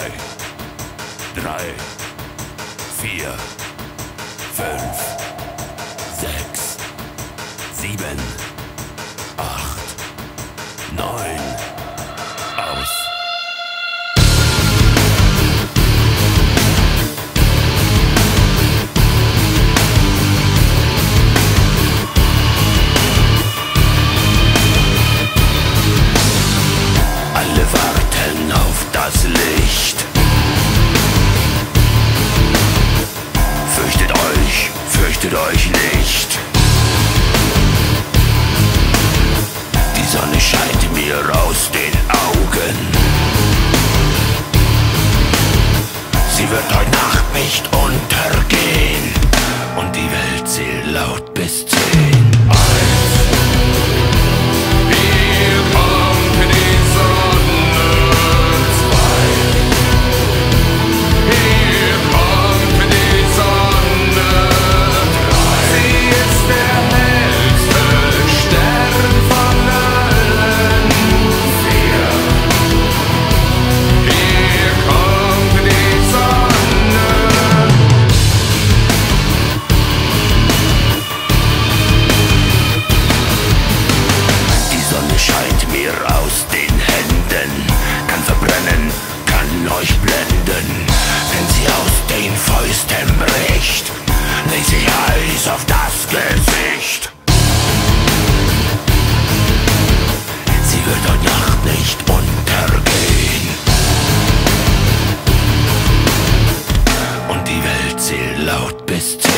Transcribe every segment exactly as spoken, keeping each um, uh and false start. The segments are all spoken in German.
zwei, drei, vier, fünf, sechs, sieben, acht, neun. Fürchtet euch nicht. Die Sonne scheint mir aus den Augen. Sie wird heute Nacht nicht untergehen. Und die Welt zählt laut bis zehn. Auf das Gesicht. Sie wird heute Nacht nicht untergehen. Und die Welt zählt laut bis zehn.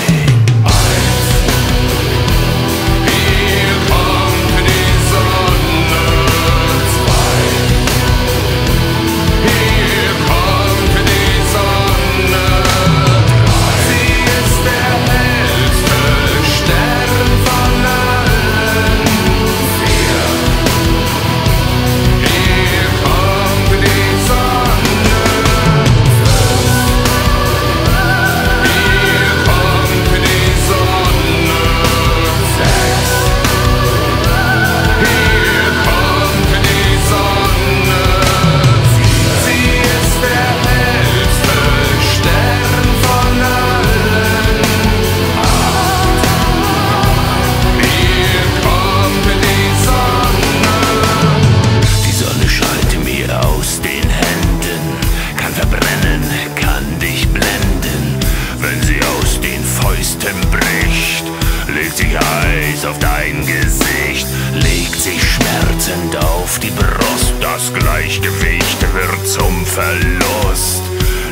Auf dein Gesicht legt sich schmerzend auf die Brust. Das Gleichgewicht wird zum Verlust.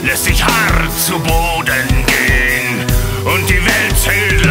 Lässt sich hart zu Boden gehen und die Welt zählt.